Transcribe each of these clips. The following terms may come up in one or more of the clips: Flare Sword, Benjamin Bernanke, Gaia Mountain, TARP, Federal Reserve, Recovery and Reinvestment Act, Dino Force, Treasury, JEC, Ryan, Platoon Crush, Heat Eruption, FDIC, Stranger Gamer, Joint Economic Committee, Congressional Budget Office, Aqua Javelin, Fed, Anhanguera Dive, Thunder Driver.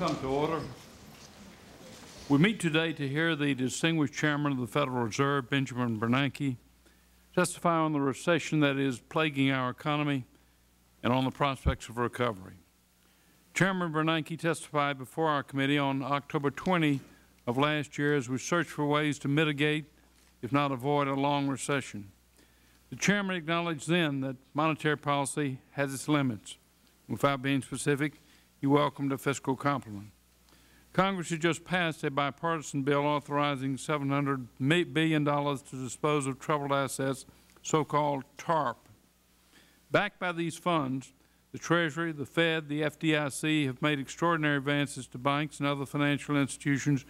come to order. We meet today to hear the distinguished Chairman of the Federal Reserve, Benjamin Bernanke, testify on the recession that is plaguing our economy and on the prospects of recovery. Chairman Bernanke testified before our committee on October 20 of last year as we searched for ways to mitigate, if not avoid, a long recession. The Chairman acknowledged then that monetary policy has its limits. Without being specific, he welcomed a fiscal complement. Congress has just passed a bipartisan bill authorizing $700 billion to dispose of troubled assets, so-called TARP. Backed by these funds, the Treasury, the Fed, the FDIC have made extraordinary advances to banks and other financial institutions,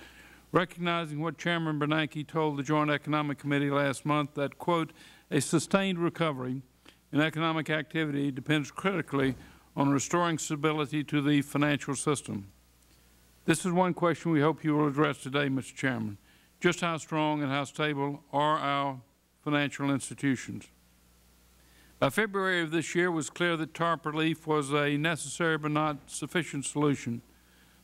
recognizing what Chairman Bernanke told the Joint Economic Committee last month that, quote, a sustained recovery in economic activity depends critically on restoring stability to the financial system. This is one question we hope you will address today, Mr. Chairman. Just how strong and how stable are our financial institutions? By February of this year, it was clear that TARP relief was a necessary but not sufficient solution.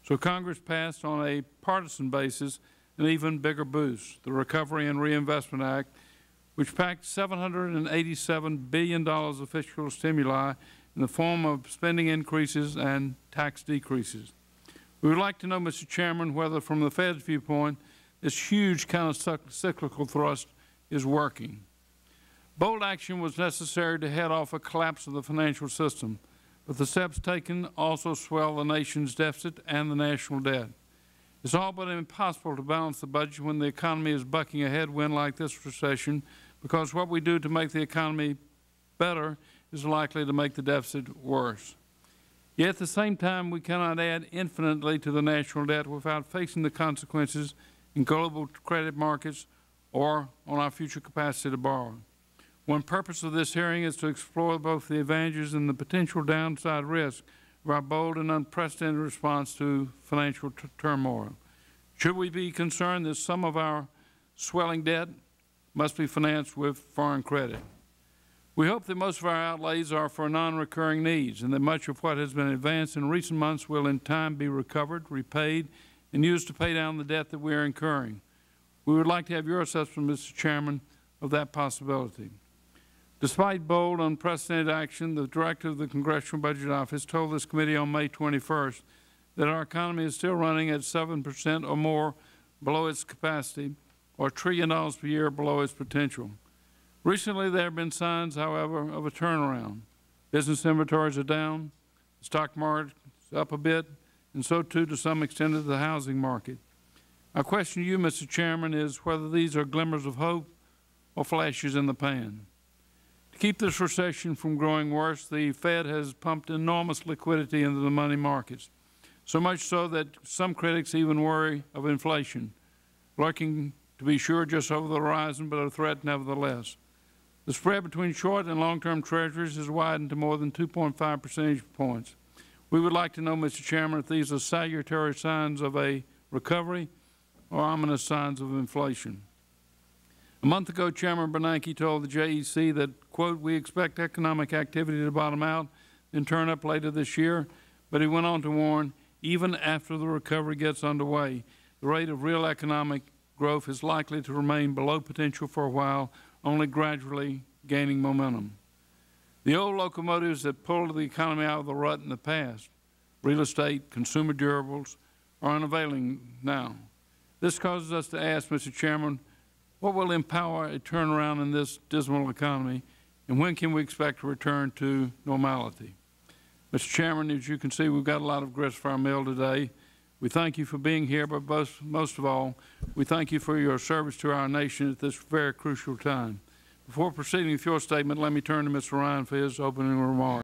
So Congress passed on a partisan basis an even bigger boost, the Recovery and Reinvestment Act, which packed $787 billion of fiscal stimuli in the form of spending increases and tax decreases. We would like to know, Mr. Chairman, whether from the Fed's viewpoint this huge countercyclical thrust is working. Bold action was necessary to head off a collapse of the financial system, but the steps taken also swell the nation's deficit and the national debt. It is all but impossible to balance the budget when the economy is bucking a headwind like this recession, because what we do to make the economy better is likely to make the deficit worse. Yet at the same time, we cannot add infinitely to the national debt without facing the consequences in global credit markets or on our future capacity to borrow. One purpose of this hearing is to explore both the advantages and the potential downside risk of our bold and unprecedented response to financial turmoil. Should we be concerned that some of our swelling debt must be financed with foreign credit? We hope that most of our outlays are for non-recurring needs and that much of what has been advanced in recent months will in time be recovered, repaid, and used to pay down the debt that we are incurring. We would like to have your assessment, Mr. Chairman, of that possibility. Despite bold, unprecedented action, the Director of the Congressional Budget Office told this committee on May 21st that our economy is still running at 7% or more below its capacity, or $1 trillion per year below its potential. Recently, there have been signs, however, of a turnaround. Business inventories are down, the stock market is up a bit, and so too, to some extent, is the housing market. Our question to you, Mr. Chairman, is whether these are glimmers of hope or flashes in the pan. To keep this recession from growing worse, the Fed has pumped enormous liquidity into the money markets, so much so that some critics even worry of inflation, lurking, to be sure, just over the horizon, but a threat nevertheless. The spread between short and long-term treasuries has widened to more than 2.5 percentage points. We would like to know, Mr. Chairman, if these are salutary signs of a recovery or ominous signs of inflation. A month ago, Chairman Bernanke told the JEC that, quote, we expect economic activity to bottom out and turn up later this year, but he went on to warn, even after the recovery gets underway, the rate of real economic growth is likely to remain below potential for a while, only gradually gaining momentum. The old locomotives that pulled the economy out of the rut in the past, real estate, consumer durables, are unavailing now. This causes us to ask, Mr. Chairman, what will empower a turnaround in this dismal economy, and when can we expect a return to normality? Mr. Chairman, as you can see, we've got a lot of grist for our mill today. We thank you for being here, but most of all, we thank you for your service to our nation at this very crucial time. Before proceeding with your statement, let me turn to Mr. Ryan for his opening remarks.